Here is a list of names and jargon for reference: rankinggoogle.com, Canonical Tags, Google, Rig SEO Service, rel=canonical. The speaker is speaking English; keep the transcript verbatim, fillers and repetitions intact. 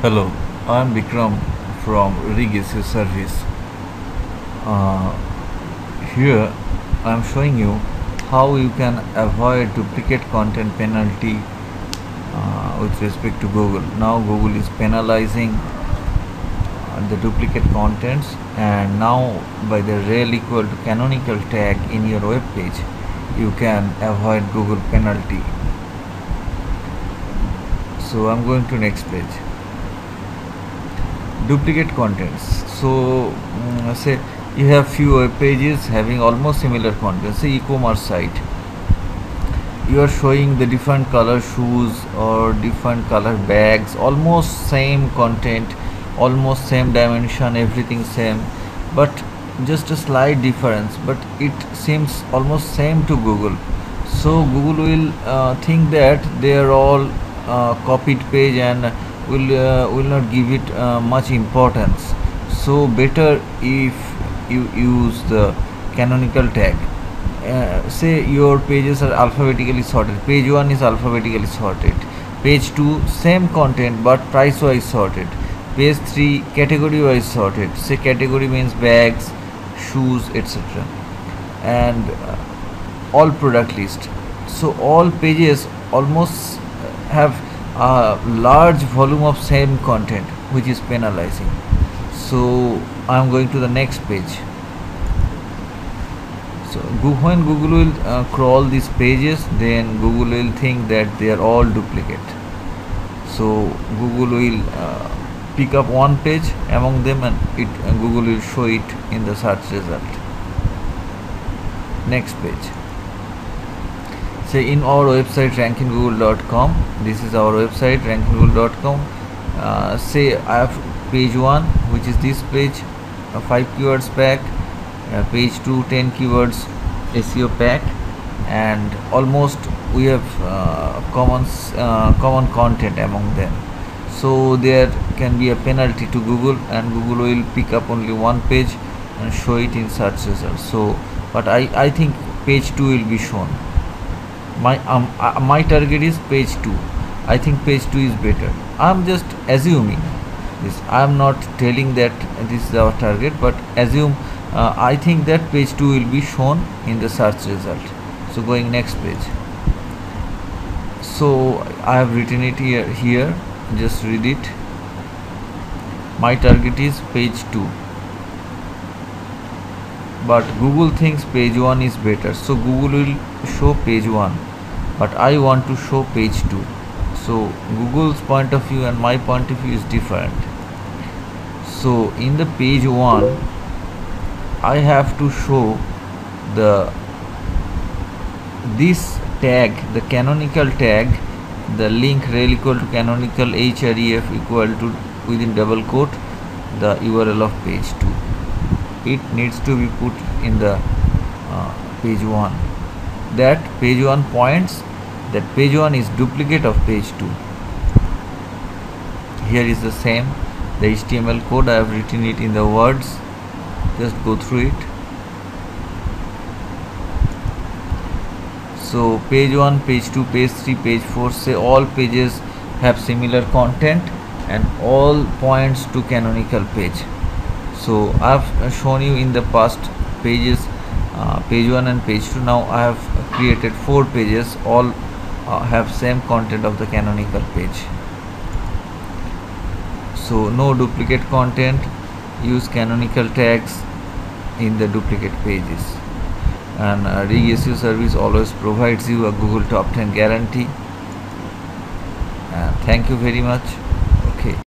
Hello, I'm Vikram from Rig S E O Service. Uh, here I'm showing you how you can avoid duplicate content penalty uh, with respect to Google. Now Google is penalizing uh, the duplicate contents, and now by the rel equal to canonical tag in your web page, you can avoid Google penalty. So I'm going to next page. Duplicate contents. So um, say you have few web pages having almost similar content, say e-commerce site. You are showing the different color shoes or different color bags, almost same content, almost same dimension, everything same, but just a slight difference, but it seems almost same to Google. So Google will uh, think that they are all uh, copied page and will uh, will not give it uh, much importance. So better if you use the canonical tag. Uh, say your pages are alphabetically sorted. Page one is alphabetically sorted. Page two same content but price wise sorted. Page three category wise sorted. Say category means bags, shoes, et cetera. And uh, all product list. So all pages almost have a large volume of same content, which is penalizing. So I'm going to the next page. So when Google will uh, crawl these pages, then Google will think that they are all duplicate. So Google will uh, pick up one page among them, and it uh, Google will show it in the search result. Next page. Say in our website ranking google dot com, this is our website ranking google dot com. Uh, say I have page one, which is this page, uh, five keywords pack, uh, page two, ten keywords S E O pack, and almost we have uh, common uh, common content among them. So there can be a penalty to Google, and Google will pick up only one page and show it in search results. So, but I I think page two will be shown. My um uh, my target is page two. I think page two is better. I'm just assuming this. I'm not telling that this is our target, but assume uh, I think that page two will be shown in the search result. So going next page. So I have written it here. Here, just read it. My target is page two, but Google thinks page one is better, so Google will show page one, but I want to show page two. So Google's point of view and my point of view is different. So in the page one, I have to show the this tag, the canonical tag, the link rel equal to canonical href equal to within double quote the U R L of page two. It needs to be put in the uh, page one. That page one points that page one is duplicate of page two. Here is the same, the H T M L code. I have written it in the words. Just go through it. So page one, page two, page three, page four. Say all pages have similar content and all points to canonical page. So I have shown you in the past pages, uh, page one and page two. Now I have created four pages, all uh, have same content of the canonical page. So no duplicate content, use canonical tags in the duplicate pages. And uh, Rig S E O Service always provides you a Google top ten guarantee. Uh, thank you very much.